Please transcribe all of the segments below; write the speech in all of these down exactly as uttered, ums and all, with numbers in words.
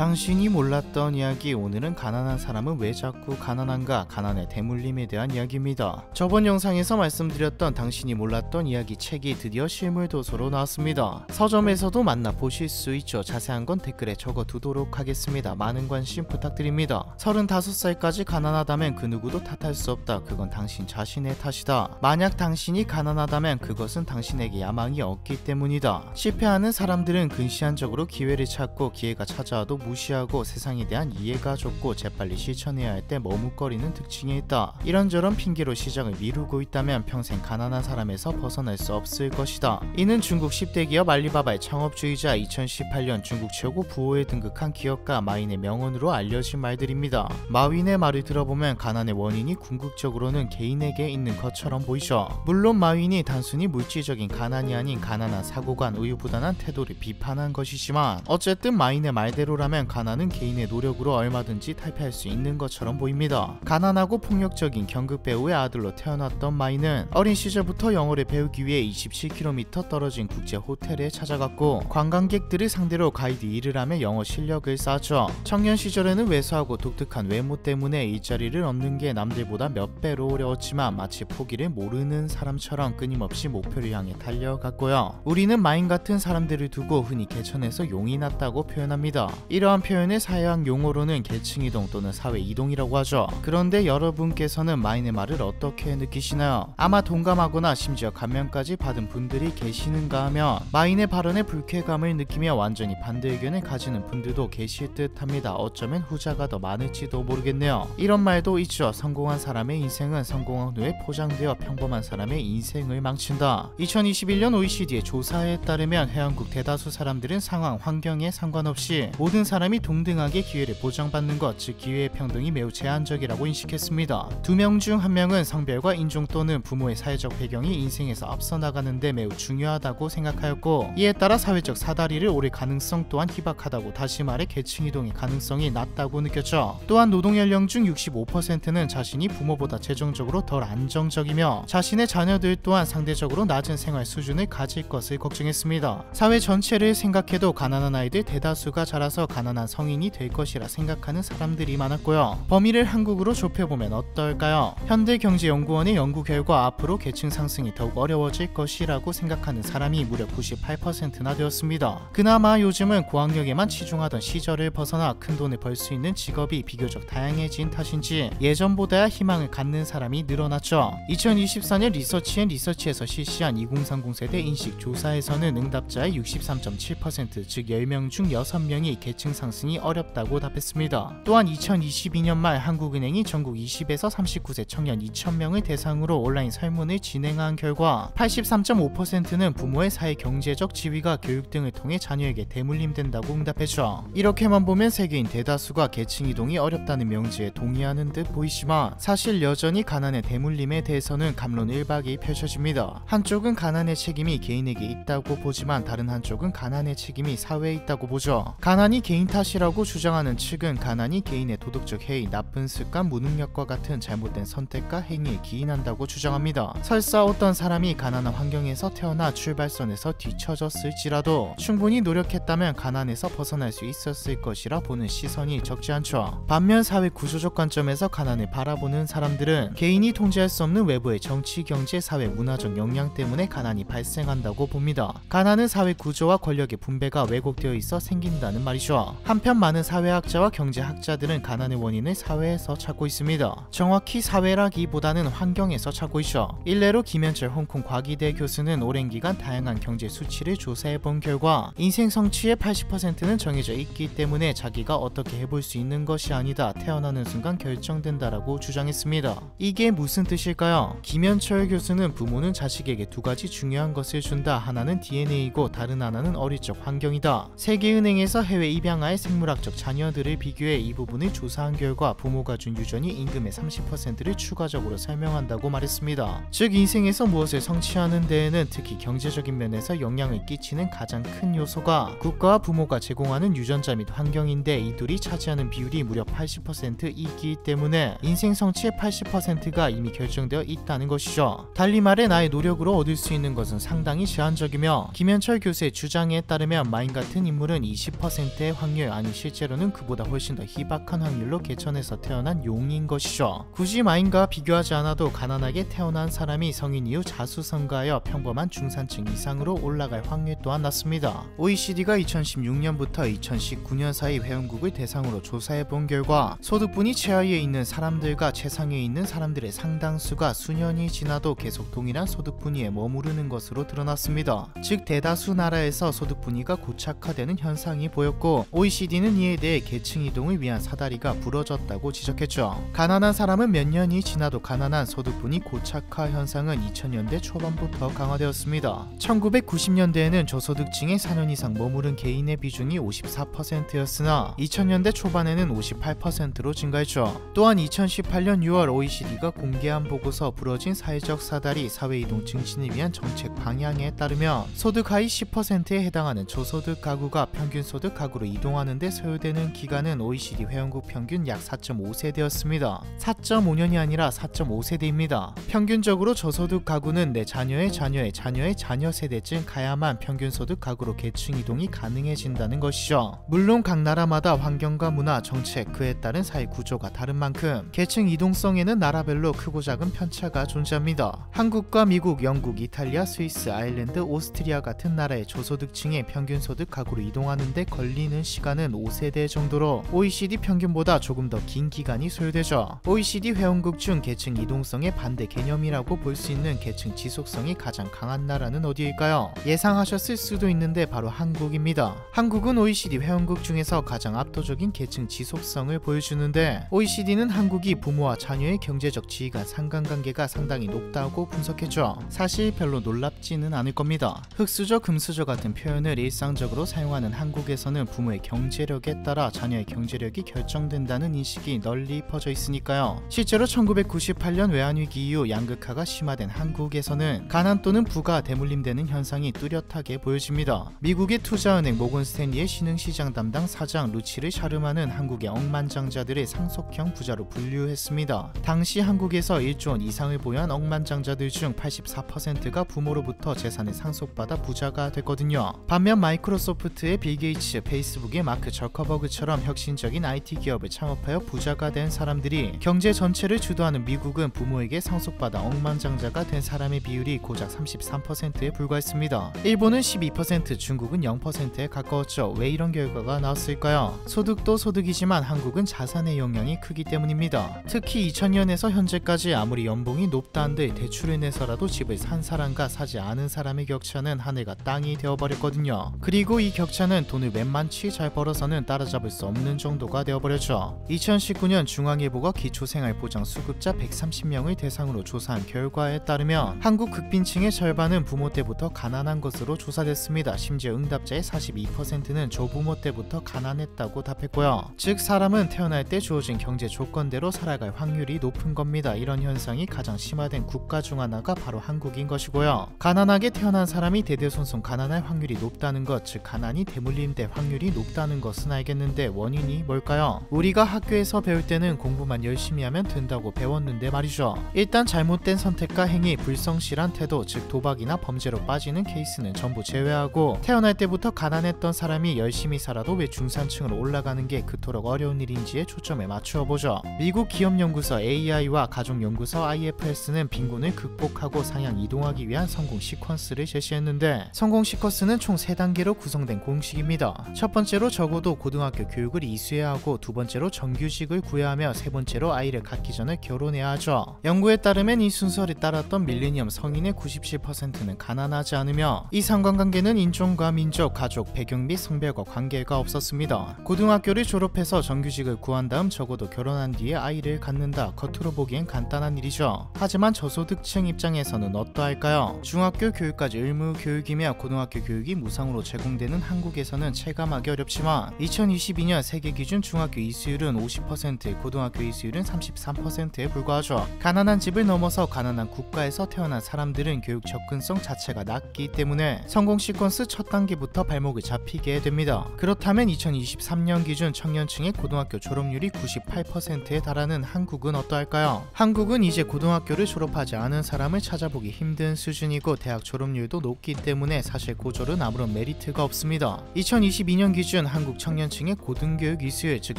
당신이 몰랐던 이야기, 오늘은 가난한 사람은 왜 자꾸 가난한가? 가난의 대물림에 대한 이야기입니다. 저번 영상에서 말씀드렸던 당신이 몰랐던 이야기 책이 드디어 실물도서로 나왔습니다. 서점에서도 만나보실 수 있죠. 자세한 건 댓글에 적어두도록 하겠습니다. 많은 관심 부탁드립니다. 서른다섯 살까지 가난하다면 그 누구도 탓할 수 없다. 그건 당신 자신의 탓이다. 만약 당신이 가난하다면 그것은 당신에게 야망이 없기 때문이다. 실패하는 사람들은 근시안적으로 기회를 찾고, 기회가 찾아와도 무시하고, 세상에 대한 이해가 좁고, 재빨리 실천해야 할 때 머뭇거리는 특징이 있다. 이런저런 핑계로 시장을 미루고 있다면 평생 가난한 사람에서 벗어날 수 없을 것이다. 이는 중국 십 대 기업 알리바바의 창업주이자 이천십팔 년 중국 최고 부호에 등극한 기업가 마윈의 명언으로 알려진 말들입니다. 마윈의 말을 들어보면 가난의 원인이 궁극적으로는 개인에게 있는 것처럼 보이죠. 물론 마윈이 단순히 물질적인 가난이 아닌 가난한 사고관, 우유부단한 태도를 비판한 것이지만, 어쨌든 마윈의 말대로라면 가난은 개인의 노력으로 얼마든지 탈피할 수 있는 것처럼 보입니다. 가난하고 폭력적인 경극 배우의 아들로 태어났던 마윈은 어린 시절부터 영어를 배우기 위해 이십칠 킬로미터 떨어진 국제 호텔에 찾아갔고, 관광객들을 상대로 가이드 일을 하며 영어 실력을 쌓았죠. 청년 시절에는 왜소하고 독특한 외모 때문에 일자리를 얻는 게 남들보다 몇 배로 어려웠지만, 마치 포기를 모르는 사람처럼 끊임없이 목표를 향해 달려갔고요. 우리는 마윈 같은 사람들을 두고 흔히 개천에서 용이 났다고 표현합니다. 이러한 표현의 사회학 용어로는 계층이동 또는 사회이동이라고 하죠. 그런데 여러분께서는 마윈의 말을 어떻게 느끼시나요? 아마 동감하거나 심지어 감명까지 받은 분들이 계시는가 하면, 마윈의 발언에 불쾌감을 느끼며 완전히 반대 의견을 가지는 분들도 계실 듯 합니다. 어쩌면 후자가 더 많을지도 모르겠네요. 이런 말도 있죠. 성공한 사람의 인생은 성공한 후에 포장되어 평범한 사람의 인생을 망친다. 이천이십일 년 오이시디의 조사에 따르면 회원국 대다수 사람들은 상황, 환경에 상관없이 모든 사람이 동등하게 기회를 보장받는 것, 즉 기회의 평등이 매우 제한적이라고 인식했습니다. 두 명 중 한 명은 성별과 인종 또는 부모의 사회적 배경이 인생에서 앞서 나가는데 매우 중요하다고 생각하였고, 이에 따라 사회적 사다리를 오를 가능성 또한 희박하다고, 다시 말해 계층이동의 가능성이 낮다고 느꼈죠. 또한 노동연령 중 육십오 퍼센트는 자신이 부모보다 재정적으로 덜 안정적이며, 자신의 자녀들 또한 상대적으로 낮은 생활 수준을 가질 것을 걱정했습니다. 사회 전체를 생각해도 가난한 아이들 대다수가 자라서 가난한 성인이 될 것이라 생각하는 사람들이 많았고요. 범위를 한국으로 좁혀보면 어떨까요? 현대경제연구원의 연구 결과 앞으로 계층 상승이 더욱 어려워질 것이라고 생각하는 사람이 무려 구십팔 퍼센트나 되었습니다. 그나마 요즘은 고학력에만 치중하던 시절을 벗어나 큰 돈을 벌 수 있는 직업이 비교적 다양해진 탓인지 예전보다 희망을 갖는 사람이 늘어났죠. 이천이십사 년 리서치 앤 리서치에서 실시한 이공삼공 세대 인식 조사에서는 응답자의 육십삼 점 칠 퍼센트, 즉 열 명 중 여섯 명이 계층 상승이 어렵다고 답했습니다. 또한 이천이십이 년 말 한국은행이 전국 이십에서 삼십구 세 청년 이천 명을 대상으로 온라인 설문을 진행한 결과 팔십삼 점 오 퍼센트는 부모의 사회 경제적 지위가 교육 등을 통해 자녀에게 대물림된다고 응답했죠. 이렇게만 보면 세계인 대다수가 계층 이동이 어렵다는 명제에 동의하는 듯 보이지만, 사실 여전히 가난의 대물림에 대해서는 갑론 일박이 펼쳐집니다. 한쪽은 가난의 책임이 개인에게 있다고 보지만, 다른 한쪽은 가난의 책임이 사회에 있다고 보죠. 가난이 개인 탓이라고 주장하는 측은 가난이 개인의 도덕적 해이, 나쁜 습관, 무능력과 같은 잘못된 선택과 행위에 기인한다고 주장합니다. 설사 어떤 사람이 가난한 환경에서 태어나 출발선에서 뒤처졌을지라도 충분히 노력했다면 가난에서 벗어날 수 있었을 것이라 보는 시선이 적지 않죠. 반면 사회 구조적 관점에서 가난을 바라보는 사람들은 개인이 통제할 수 없는 외부의 정치, 경제, 사회, 문화적 영향 때문에 가난이 발생한다고 봅니다. 가난은 사회 구조와 권력의 분배가 왜곡되어 있어 생긴다는 말이죠. 한편 많은 사회학자와 경제학자들은 가난의 원인을 사회에서 찾고 있습니다. 정확히 사회라기보다는 환경에서 찾고 있죠. 일례로 김현철 홍콩 과기대 교수는 오랜 기간 다양한 경제 수치를 조사해본 결과 인생 성취의 팔십 퍼센트는 정해져 있기 때문에 자기가 어떻게 해볼 수 있는 것이 아니다. 태어나는 순간 결정된다라고 주장했습니다. 이게 무슨 뜻일까요? 김현철 교수는 부모는 자식에게 두 가지 중요한 것을 준다. 하나는 디엔에이고 다른 하나는 어릴 적 환경이다. 세계은행에서 해외 입양 아이 생물학적 자녀들을 비교해 이 부분을 조사한 결과 부모가 준 유전이 임금의 삼십 퍼센트를 추가적으로 설명한다고 말했습니다. 즉 인생에서 무엇을 성취하는 데에는 특히 경제적인 면에서 영향을 끼치는 가장 큰 요소가 국가와 부모가 제공하는 유전자 및 환경인데, 이 둘이 차지하는 비율이 무려 팔십 퍼센트이기 때문에 인생 성취의 팔십 퍼센트가 이미 결정되어 있다는 것이죠. 달리 말해 나의 노력으로 얻을 수 있는 것은 상당히 제한적이며, 김현철 교수의 주장에 따르면 마윈 같은 인물은 이십 퍼센트의 환경 확률, 아니 실제로는 그보다 훨씬 더 희박한 확률로 개천에서 태어난 용인 것이죠. 굳이 마윈과 비교하지 않아도 가난하게 태어난 사람이 성인 이후 자수성가하여 평범한 중산층 이상으로 올라갈 확률 또한 낮습니다. 오이시디가 이천십육 년부터 이천십구 년 사이 회원국을 대상으로 조사해본 결과 소득분이 최하위에 있는 사람들과 최상위에 있는 사람들의 상당수가 수년이 지나도 계속 동일한 소득분위에 머무르는 것으로 드러났습니다. 즉 대다수 나라에서 소득분위가 고착화되는 현상이 보였고 오이시디는 이에 대해 계층 이동을 위한 사다리가 부러졌다고 지적했죠. 가난한 사람은 몇 년이 지나도 가난한 소득분위 고착화 현상은 이천 년대 초반부터 강화되었습니다. 천구백구십 년대에는 저소득층의 사 년 이상 머무른 개인의 비중이 오십사 퍼센트였으나 이천 년대 초반에는 오십팔 퍼센트로 증가했죠. 또한 이천십팔 년 유월 오이시디가 공개한 보고서 부러진 사회적 사다리 사회이동 증진을 위한 정책 방향에 따르면 소득 하위 십 퍼센트에 해당하는 저소득 가구가 평균 소득 가구로 이동하는 데 소요되는 기간은 오이시디 회원국 평균 약 사 점 오 세대였습니다. 사 점 오 년이 아니라 사 점 오 세대입니다. 평균적으로 저소득 가구는 내 자녀의 자녀의 자녀의 자녀 세대쯤 가야만 평균 소득 가구로 계층 이동이 가능해진다는 것이죠. 물론 각 나라마다 환경과 문화, 정책, 그에 따른 사회 구조가 다른 만큼 계층 이동성에는 나라별로 크고 작은 편차가 존재합니다. 한국과 미국, 영국, 이탈리아, 스위스, 아일랜드, 오스트리아 같은 나라의 저소득층의 평균 소득 가구로 이동하는데 걸리는 시간은 오 세대 정도로 오이시디 평균보다 조금 더 긴 기간이 소요되죠. 오이시디 회원국 중 계층 이동성의 반대 개념이라고 볼 수 있는 계층 지속성이 가장 강한 나라는 어디일까요? 예상하셨을 수도 있는데 바로 한국입니다. 한국은 오이시디 회원국 중에서 가장 압도적인 계층 지속성을 보여주는데 오이시디는 한국이 부모와 자녀의 경제적 지위 간 상관관계가 상당히 높다고 분석했죠. 사실 별로 놀랍지는 않을 겁니다. 흙수저, 금수저 같은 표현을 일상적으로 사용하는 한국에서는 부모의 경제력에 따라 자녀의 경제력이 결정된다는 인식이 널리 퍼져 있으니까요. 실제로 천구백구십팔 년 외환위기 이후 양극화가 심화된 한국에서는 가난 또는 부가 대물림되는 현상이 뚜렷하게 보여집니다. 미국의 투자은행 모건 스탠리의 신흥시장 담당 사장 루치를 샤르마는 한국의 억만장자들의 상속형 부자로 분류했습니다. 당시 한국에서 일 조 원 이상을 보유한 억만장자들 중 팔십사 퍼센트가 부모로부터 재산을 상속받아 부자가 됐거든요. 반면 마이크로소프트의 빌 게이츠, 페이스북의 마크 저커버그처럼 혁신적인 아이티 기업을 창업하여 부자가 된 사람들이 경제 전체를 주도하는 미국은 부모에게 상속받아 억만장자가 된 사람의 비율이 고작 삼십삼 퍼센트에 불과했습니다. 일본은 십이 퍼센트, 중국은 영 퍼센트에 가까웠죠. 왜 이런 결과가 나왔을까요? 소득도 소득이지만 한국은 자산의 영향이 크기 때문입니다. 특히 이천 년에서 현재까지 아무리 연봉이 높다 한들 대출을 내서라도 집을 산 사람과 사지 않은 사람의 격차는 한 해가 땅이 되어버렸거든요. 그리고 이 격차는 돈을 웬만치 잘 벌어서는 따라잡을 수 없는 정도가 되어버렸죠. 이천십구 년 중앙일보가 기초생활보장수급자 백삼십 명을 대상으로 조사한 결과에 따르면 한국 극빈층의 절반은 부모 때부터 가난한 것으로 조사됐습니다. 심지어 응답자의 사십이 퍼센트는 조부모 때부터 가난했다고 답했고요. 즉 사람은 태어날 때 주어진 경제 조건대로 살아갈 확률이 높은 겁니다. 이런 현상이 가장 심화된 국가 중 하나가 바로 한국인 것이고요. 가난하게 태어난 사람이 대대손손 가난할 확률이 높다는 것, 즉 가난이 대물림될 확률이 높다는 것은 알겠는데 원인이 뭘까요? 우리가 학교에서 배울 때는 공부만 열심히 하면 된다고 배웠는데 말이죠. 일단 잘못된 선택과 행위, 불성실한 태도, 즉 도박이나 범죄로 빠지는 케이스는 전부 제외하고 태어날 때부터 가난했던 사람이 열심히 살아도 왜 중산층으로 올라가는 게 그토록 어려운 일인지에 초점에 맞추어보죠. 미국 기업연구소 에이아이와 가족연구소 아이에프에스는 빈곤을 극복하고 상향 이동하기 위한 성공 시퀀스를 제시했는데 성공 시퀀스는 총 세 단계로 구성된 공식입니다. 첫 번째로 적어도 고등학교 교육을 이수해야 하고, 두 번째로 정규직을 구해야 하며, 세 번째로 아이를 갖기 전에 결혼해야 하죠. 연구에 따르면 이 순서를 따랐던 밀레니엄 성인의 구십칠 퍼센트는 가난하지 않으며 이 상관관계는 인종과 민족, 가족, 배경 및 성별과 관계가 없었습니다. 고등학교를 졸업해서 정규직을 구한 다음 적어도 결혼한 뒤에 아이를 갖는다. 겉으로 보기엔 간단한 일이죠. 하지만 저소득층 입장에서는 어떠할까요? 중학교 교육까지 의무 교육이며 고등학교 교육이 무상으로 제공되는 한국에서는 체감하기 어렵지만 이천이십이 년 세계 기준 중학교 이수율은 오십 퍼센트, 고등학교 이수율은 삼십삼 퍼센트에 불과하죠. 가난한 집을 넘어서 가난한 국가에서 태어난 사람들은 교육 접근성 자체가 낮기 때문에 성공 시퀀스 첫 단계부터 발목을 잡히게 됩니다. 그렇다면 이천이십삼 년 기준 청년층의 고등학교 졸업률이 구십팔 퍼센트에 달하는 한국은 어떠할까요? 한국은 이제 고등학교를 졸업하지 않은 사람을 찾아보기 힘든 수준이고 대학 졸업률도 높기 때문에 사실 고졸은 아무런 메리트가 없습니다. 이천이십이 년 기준 기준 한국 청년층의 고등교육 이수율, 즉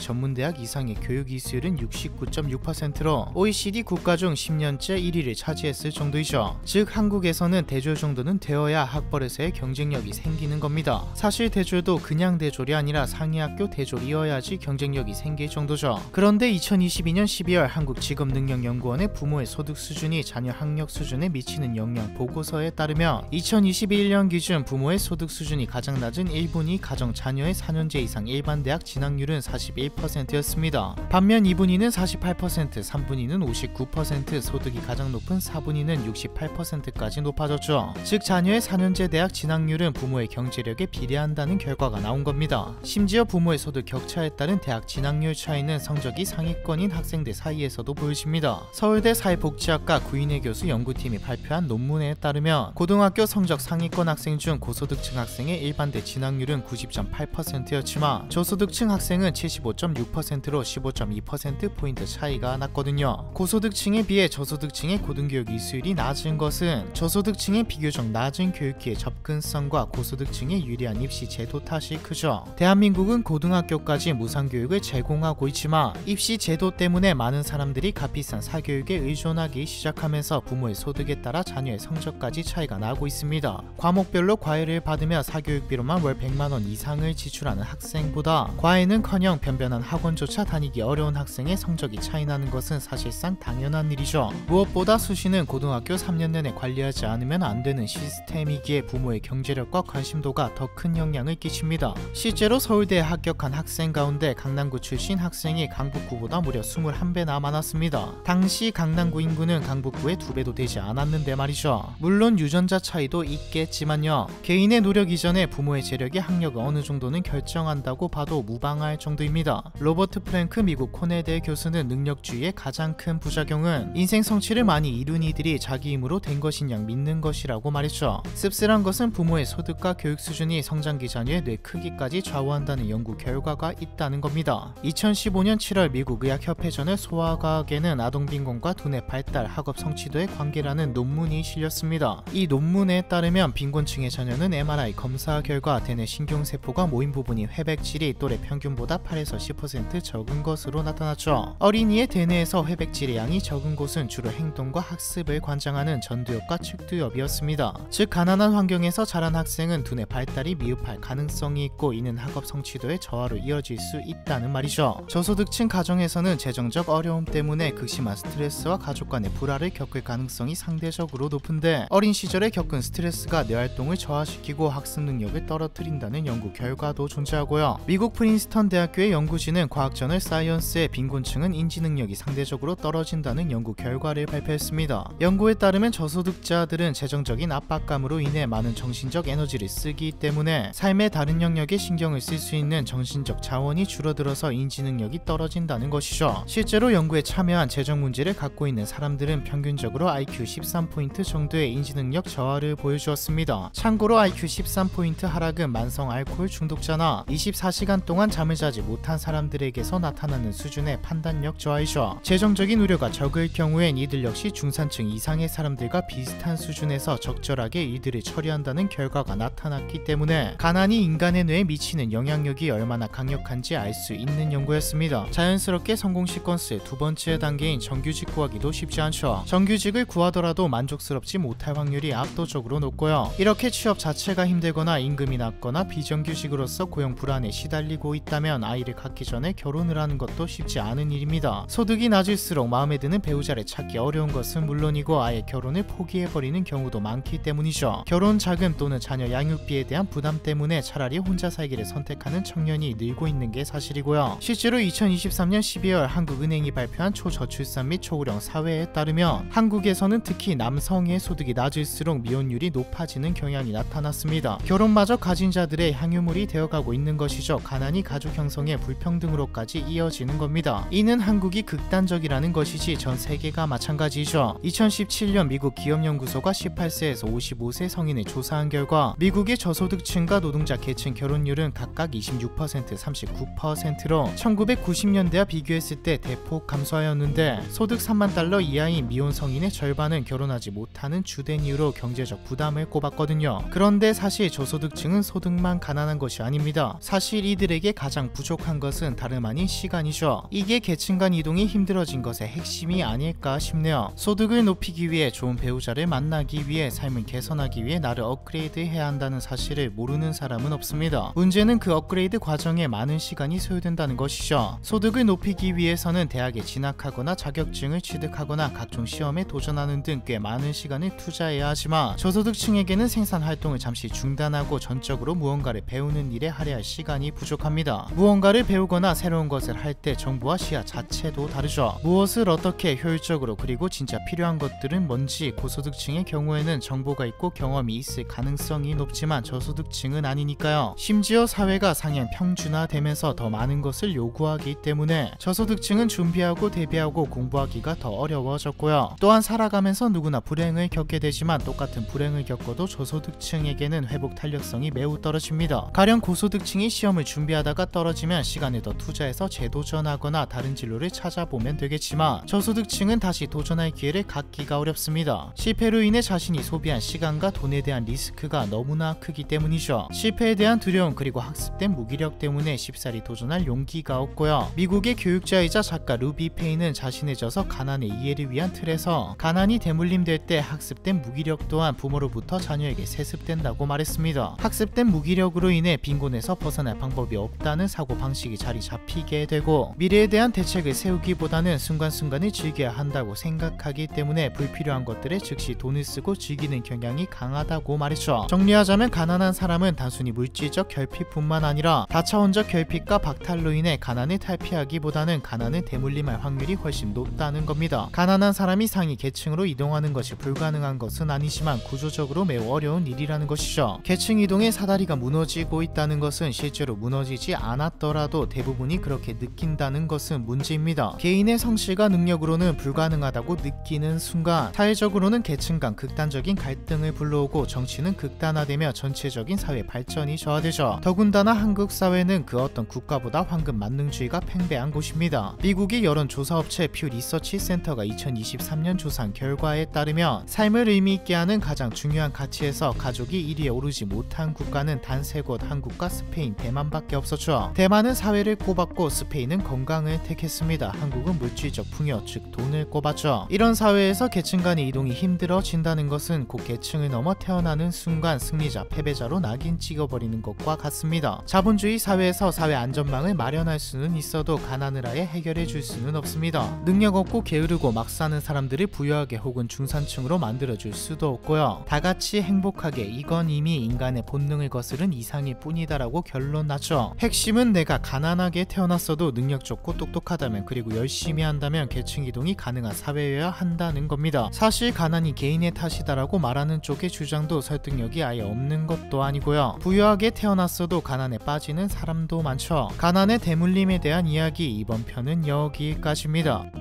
전문대학 이상의 교육 이수율은 육십구 점 육 퍼센트로 오이시디 국가 중 십 년째 일 위를 차지했을 정도이죠. 즉 한국에서는 대졸 정도는 되어야 학벌에서의 경쟁력이 생기는 겁니다. 사실 대졸도 그냥 대졸이 아니라 상위학교 대졸이어야지 경쟁력이 생길 정도죠. 그런데 이천이십이 년 십이 월 한국직업능력연구원의 부모의 소득 수준이 자녀 학력 수준에 미치는 영향 보고서에 따르면 이천이십일 년 기준 부모의 소득 수준이 가장 낮은 일본이 가정 자녀의 사 년제 이상 일반 대학 진학률은 사십일 퍼센트였습니다. 반면 이분위는 사십팔 퍼센트, 삼분위는 오십구 퍼센트, 소득이 가장 높은 사분위는 육십팔 퍼센트까지 높아졌죠. 즉 자녀의 사 년제 대학 진학률은 부모의 경제력에 비례한다는 결과가 나온 겁니다. 심지어 부모의 소득 격차에 따른 대학 진학률 차이는 성적이 상위권인 학생들 사이에서도 보여집니다. 서울대 사회복지학과 구인애 교수 연구팀이 발표한 논문에 따르면 고등학교 성적 상위권 학생 중 고소득층 학생의 일반대 진학률은 구십 점 팔 퍼센트였지만 저소득층 학생은 칠십오 점 육 퍼센트로 십오 점 이 퍼센트 포인트 차이가 났거든요. 고소득층에 비해 저소득층의 고등교육 이수율이 낮은 것은 저소득층의 비교적 낮은 교육기의 접근성과 고소득층의 유리한 입시 제도 탓이 크죠. 대한민국은 고등학교까지 무상교육을 제공하고 있지만 입시 제도 때문에 많은 사람들이 값비싼 사교육에 의존하기 시작하면서 부모의 소득에 따라 자녀의 성적까지 차이가 나고 있습니다. 과목별로 과외를 받으며 사교육비로만 월 백만 원 이상을 지출하는 학생보다 과외는커녕 변변한 학원조차 다니기 어려운 학생의 성적이 차이나는 것은 사실상 당연한 일이죠. 무엇보다 수시는 고등학교 삼 년 내내 관리하지 않으면 안 되는 시스템이기에 부모의 경제력과 관심도가 더 큰 영향을 끼칩니다. 실제로 서울대에 합격한 학생 가운데 강남구 출신 학생이 강북구보다 무려 이십일 배나 많았습니다. 당시 강남구 인구는 강북구의 두 배도 되지 않았는데 말이죠. 물론 유전자 차이도 있겠지만요. 개인의 노력 이전에 부모의 재력이 학력을 어느 정도는 결정한다고 봐도 무방할 정도입니다. 로버트 프랭크 미국 코네대 교수는 능력주의의 가장 큰 부작용은 인생 성취를 많이 이룬 이들이 자기 힘으로 된 것인 양 믿는 것이라고 말했죠. 씁쓸한 것은 부모의 소득과 교육 수준이 성장기 자녀의 뇌 크기까지 좌우한다는 연구 결과가 있다는 겁니다. 이천십오 년 칠 월 미국 의학협회 저널 소아과학에는 아동빈곤과 두뇌 발달, 학업 성취도의 관계라는 논문이 실렸습니다. 이 논문에 따르면 빈곤층의 자녀는 엠알아이 검사 결과 대뇌 신경세포가 모인 부분이 회백질이 또래 평균보다 팔에서 십 퍼센트 적은 것으로 나타났죠. 어린이의 대뇌에서 회백질의 양이 적은 곳은 주로 행동과 학습을 관장하는 전두엽과 측두엽이었습니다. 즉 가난한 환경에서 자란 학생은 두뇌 발달이 미흡할 가능성이 있고 이는 학업 성취도의 저하로 이어질 수 있다는 말이죠. 저소득층 가정에서는 재정적 어려움 때문에 극심한 스트레스와 가족 간의 불화를 겪을 가능성이 상대적으로 높은데 어린 시절에 겪은 스트레스가 뇌활동을 저하시키고 학습 능력을 떨어뜨린다는 연구 결과도 존재하고요. 미국 프린스턴 대학교의 연구진은 과학저널 사이언스의 빈곤층은 인지 능력이 상대적으로 떨어진다는 연구 결과를 발표했습니다. 연구에 따르면 저소득자들은 재정적인 압박감으로 인해 많은 정신적 에너지를 쓰기 때문에 삶의 다른 영역에 신경을 쓸 수 있는 정신적 자원이 줄어들어서 인지 능력이 떨어진다는 것이죠. 실제로 연구에 참여한 재정 문제를 갖고 있는 사람들은 평균적으로 아이큐 십삼 포인트 정도의 인지 능력 저하를 보여주었습니다. 참고로 아이큐 십삼 포인트 하락은 만성 알코올 중독자나 이십사 시간 동안 잠을 자지 못한 사람들에게서 나타나는 수준의 판단력 저하이죠. 재정적인 우려가 적을 경우엔 이들 역시 중산층 이상의 사람들과 비슷한 수준에서 적절하게 이들을 처리한다는 결과가 나타났기 때문에 가난이 인간의 뇌에 미치는 영향력이 얼마나 강력한지 알 수 있는 연구였습니다. 자연스럽게 성공 시퀀스의 두 번째 단계인 정규직 구하기도 쉽지 않죠. 정규직을 구하더라도 만족스럽지 못할 확률이 압도적으로 높고요. 이렇게 취업 자체가 힘들거나 임금이 낮거나 비정규직으로서 고용 불안에 시달리고 있다면 아이를 갖기 전에 결혼을 하는 것도 쉽지 않은 일입니다. 소득이 낮을수록 마음에 드는 배우자를 찾기 어려운 것은 물론이고 아예 결혼을 포기해버리는 경우도 많기 때문이죠. 결혼 자금 또는 자녀 양육비에 대한 부담 때문에 차라리 혼자 살기를 선택하는 청년이 늘고 있는 게 사실이고요. 실제로 이천이십삼 년 십이 월 한국은행이 발표한 초저출산 및 초고령 사회에 따르면 한국에서는 특히 남성의 소득이 낮을수록 미혼율이 높아지는 경향이 나타났습니다. 결혼마저 가진 자들의 향유물이 되어가고 있는 것이죠. 가난이 가족 형성의 불평등으로까지 이어지는 겁니다. 이는 한국이 극단적이라는 것이지 전 세계가 마찬가지죠. 이천십칠 년 미국 기업연구소가 십팔 세에서 오십오 세 성인을 조사한 결과 미국의 저소득층과 노동자 계층 결혼율은 각각 이십육 퍼센트, 삼십구 퍼센트로 천구백구십 년대와 비교했을 때 대폭 감소하였는데 소득 삼만 달러 이하인 미혼 성인의 절반은 결혼하지 못하는 주된 이유로 경제적 부담을 꼽았거든요. 그런데 사실 저소득층은 소득만 가난한 것이 아닙니다. 때문입니다. 사실 이들에게 가장 부족한 것은 다름 아닌 시간이죠. 이게 계층 간 이동이 힘들어진 것의 핵심이 아닐까 싶네요. 소득을 높이기 위해, 좋은 배우자를 만나기 위해, 삶을 개선하기 위해 나를 업그레이드해야 한다는 사실을 모르는 사람은 없습니다. 문제는 그 업그레이드 과정에 많은 시간이 소요된다는 것이죠. 소득을 높이기 위해서는 대학에 진학하거나 자격증을 취득하거나 각종 시험에 도전하는 등 꽤 많은 시간을 투자해야 하지만, 저소득층에게는 생산 활동을 잠시 중단하고 전적으로 무언가를 배우는 일에 할애할 시간이 부족합니다. 무언가를 배우거나 새로운 것을 할 때 정보와 시야 자체도 다르죠. 무엇을 어떻게 효율적으로, 그리고 진짜 필요한 것들은 뭔지, 고소득층의 경우에는 정보가 있고 경험이 있을 가능성이 높지만 저소득층은 아니니까요. 심지어 사회가 상향 평준화되면서 더 많은 것을 요구하기 때문에 저소득층은 준비하고 대비하고 공부하기가 더 어려워졌고요. 또한 살아가면서 누구나 불행을 겪게 되지만 똑같은 불행을 겪어도 저소득층에게는 회복 탄력성이 매우 떨어집니다. 가령 고소득층이 시험을 준비하다가 떨어지면 시간을 더 투자해서 재도전하거나 다른 진로를 찾아보면 되겠지만, 저소득층은 다시 도전할 기회를 갖기가 어렵습니다. 실패로 인해 자신이 소비한 시간과 돈에 대한 리스크가 너무나 크기 때문이죠. 실패에 대한 두려움, 그리고 학습된 무기력 때문에 쉽사리 도전할 용기가 없고요. 미국의 교육자이자 작가 루비 페인은 자신의 저서 가난의 이해를 위한 틀에서 가난이 대물림될 때 학습된 무기력 또한 부모로부터 자녀에게 세습된다고 말했습니다. 학습된 무기력으로 인해 빈곤에서 벗어날 방법이 없다는 사고방식이 자리 잡히게 되고, 미래에 대한 대책을 세우기보다는 순간순간을 즐겨야 한다고 생각하기 때문에 불필요한 것들에 즉시 돈을 쓰고 즐기는 경향이 강하다고 말했죠. 정리하자면, 가난한 사람은 단순히 물질적 결핍뿐만 아니라 다차원적 결핍과 박탈로 인해 가난을 탈피하기보다는 가난을 대물림할 확률이 훨씬 높다는 겁니다. 가난한 사람이 상위 계층으로 이동하는 것이 불가능한 것은 아니지만 구조적으로 매우 어려운 일이라는 것이죠. 계층 이동의 사다리가 무너지고 있다는 것은 실제로 무너지지 않았더라도 대부분이 그렇게 느낀다는 것은 문제입니다. 개인의 성실과 능력으로는 불가능하다고 느끼는 순간, 사회적으로는 계층 간 극단적인 갈등을 불러오고 정치는 극단화되며 전체적인 사회 발전이 저하되죠. 더군다나 한국 사회는 그 어떤 국가보다 황금 만능주의가 팽배한 곳입니다. 미국의 여론조사업체 퓨 리서치 센터가 이천이십삼 년 조사한 결과에 따르면, 삶을 의미있게 하는 가장 중요한 가치에서 가족이 일 위에 오르지 못한 국가는 단 세 곳, 한국과 스페인, 대만밖에 없었죠. 대만은 사회를 꼽았고 스페인은 건강을 택했습니다. 한국은 물질적 풍요, 즉 돈을 꼽았죠. 이런 사회에서 계층 간의 이동이 힘들어진다는 것은 곧 계층을 넘어 태어나는 순간 승리자, 패배자로 낙인 찍어버리는 것과 같습니다. 자본주의 사회에서 사회 안전망을 마련할 수는 있어도 가난을 아예 해결해 줄 수는 없습니다. 능력 없고 게으르고 막 사는 사람들을 부유하게 혹은 중산층으로 만들어줄 수도 없고요. 다같이 행복하게, 이건 이미 인간의 본능을 거스른 이상일 뿐이다라고 결론 났죠. 핵심은 내가 가난하게 태어났어도 능력 좋고 똑똑하다면, 그리고 열심히 한다면 계층 이동이 가능한 사회여야 한다는 겁니다. 사실 가난이 개인의 탓이다라고 말하는 쪽의 주장도 설득력이 아예 없는 것도 아니고요. 부유하게 태어났어도 가난에 빠지는 사람도 많죠. 가난의 대물림에 대한 이야기, 이번 편은 여기까지입니다.